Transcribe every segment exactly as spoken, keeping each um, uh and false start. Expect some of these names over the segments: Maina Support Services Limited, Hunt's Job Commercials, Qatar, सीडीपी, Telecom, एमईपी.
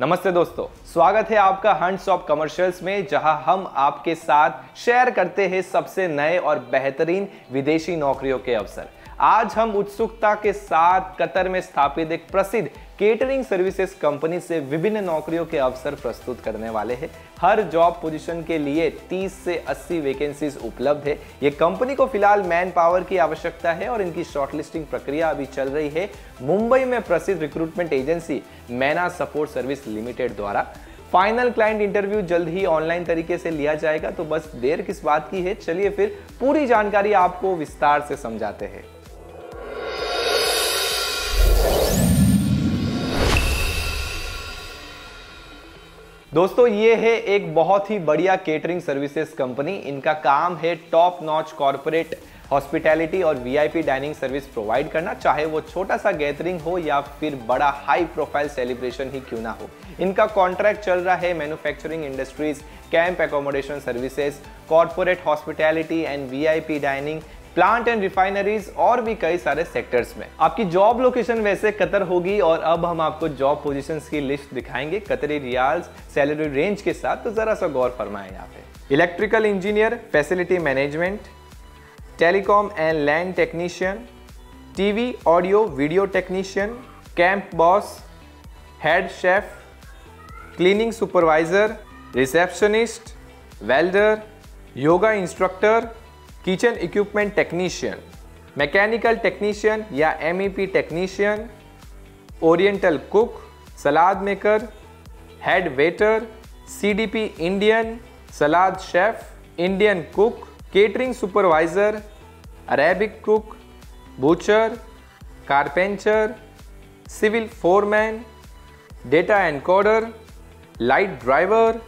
नमस्ते दोस्तों, स्वागत है आपका हंट्स जॉब कमर्शियल्स में, जहां हम आपके साथ शेयर करते हैं सबसे नए और बेहतरीन विदेशी नौकरियों के अवसर। आज हम उत्सुकता के साथ कतर में स्थापित एक प्रसिद्ध केटरिंग सर्विसेज कंपनी से विभिन्न नौकरियों के अवसर प्रस्तुत करने वाले हैं। हर जॉब पोजीशन के लिए तीस से अस्सी वैकेंसीज उपलब्ध है। ये कंपनी को फिलहाल मैन पावर की आवश्यकता है और इनकी शॉर्टलिस्टिंग प्रक्रिया अभी चल रही है। मुंबई में प्रसिद्ध recruitment agency Maina support service limited द्वारा फाइनल क्लाइंट इंटरव्यू जल्द ही ऑनलाइन तरीके से लिया जाएगा, तो बस देर किस बात की है, चलिए फिर पूरी जानकारी आपको विस्तार से समझाते हैं। दोस्तों, ये है एक बहुत ही बढ़िया केटरिंग सर्विसेज कंपनी। इनका काम है टॉप नॉच कॉर्पोरेट हॉस्पिटैलिटी और वीआईपी डाइनिंग सर्विस प्रोवाइड करना, चाहे वो छोटा सा गैदरिंग हो या फिर बड़ा हाई प्रोफाइल सेलिब्रेशन ही क्यों ना हो। इनका कॉन्ट्रैक्ट चल रहा है manufacturing industries, camp accommodation services, corporate hospitality and VIP dining, plant and refineries और भी कई सारे सेक्टर्स में। आपकी जॉब लोकेशन वैसे कतर होगी और अब हम आपको जॉब पोजीशंस की लिस्ट दिखाएंगे कतरी रियाल्स सैलरी रेंज के साथ, तो जरा सा गौर फरमाएं। यहाँ पे electrical engineer, facility management, telecom and land technician, TV audio video technician, camp boss, head chef, cleaning supervisor, receptionist, welder, yoga instructor, kitchen equipment technician, mechanical technician या एमईपी technician, oriental cook, salad maker, head waiter, सीडीपी Indian, salad chef, Indian cook, catering supervisor, Arabic cook, butcher, carpenter, civil foreman, data encoder, light driver,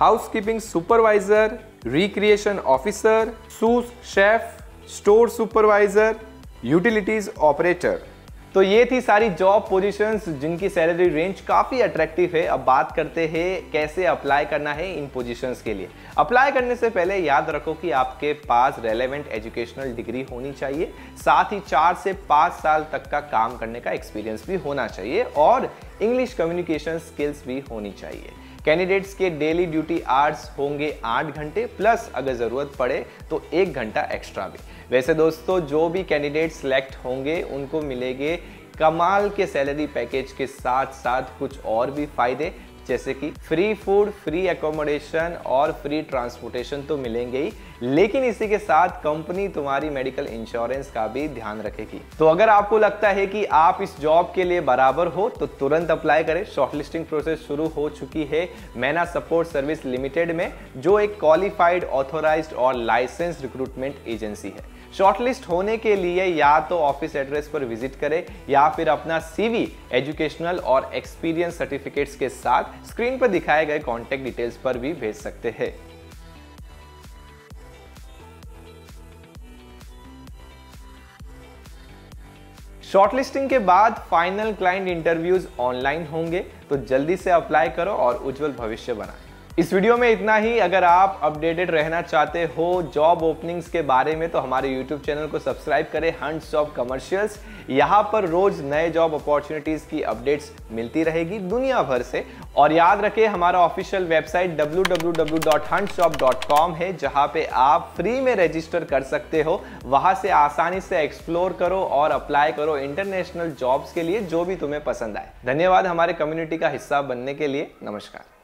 housekeeping supervisor, recreation officer, sous chef, store supervisor, utilities operator. तो ये थी सारी job positions जिनकी salary range काफ़ी attractive है। अब बात करते हैं कैसे अप्लाई करना है इन पोजीशंस के लिए। अप्लाई करने से पहले याद रखो कि आपके पास रेलेवेंट एजुकेशनल डिग्री होनी चाहिए, साथ ही चार से पाँच साल तक का काम करने का एक्सपीरियंस भी होना चाहिए और इंग्लिश कम्युनिकेशन स्किल्स भी होनी चाहिए। कैंडिडेट्स के डेली ड्यूटी आवर्स होंगे आठ घंटे, प्लस अगर ज़रूरत पड़े तो एक घंटा एक्स्ट्रा भी। वैसे दोस्तों, जो भी कैंडिडेट सिलेक्ट होंगे उनको मिलेंगे कमाल के सैलरी पैकेज के साथ साथ कुछ और भी फायदे, जैसे कि फ्री फूड, फ्री एकोमोडेशन और फ्री ट्रांसपोर्टेशन तो मिलेंगे ही, लेकिन इसी के साथ कंपनी तुम्हारी मेडिकल इंश्योरेंस का भी ध्यान रखेगी। तो अगर आपको लगता है कि आप इस जॉब के लिए बराबर हो तो तुरंत अप्लाई करें। शॉर्टलिस्टिंग प्रोसेस शुरू हो चुकी है मैना सपोर्ट सर्विस लिमिटेड में, जो एक क्वालिफाइड, ऑथोराइज्ड और लाइसेंस रिक्रूटमेंट एजेंसी है। शॉर्टलिस्ट होने के लिए या तो ऑफिस एड्रेस पर विजिट करें या फिर अपना सीवी, एजुकेशनल और एक्सपीरियंस सर्टिफिकेट्स के साथ स्क्रीन पर दिखाए गए कॉन्टैक्ट डिटेल्स पर भी भेज सकते हैं। शॉर्टलिस्टिंग के बाद फाइनल क्लाइंट इंटरव्यूज ऑनलाइन होंगे, तो जल्दी से अप्लाई करो और उज्जवल भविष्य बनाएं। इस वीडियो में इतना ही। अगर आप अपडेटेड रहना चाहते हो जॉब ओपनिंग्स के बारे में तो हमारे यूट्यूब चैनल को सब्सक्राइब करें, हंट्स जॉब कमर्शियल्स। यहाँ पर रोज नए जॉब अपॉर्चुनिटीज़ की अपडेट्स मिलती रहेगी दुनिया भर से। और याद रखें, हमारा official website W W W dot hunts job dot com है, जहाँ पे आप फ्री में रजिस्टर कर सकते हो। वहाँ से आसानी से एक्सप्लोर करो और अप्लाई करो इंटरनेशनल जॉब्स के लिए, जो भी तुम्हें पसंद आए। धन्यवाद हमारे कम्युनिटी का हिस्सा बनने के लिए। नमस्कार।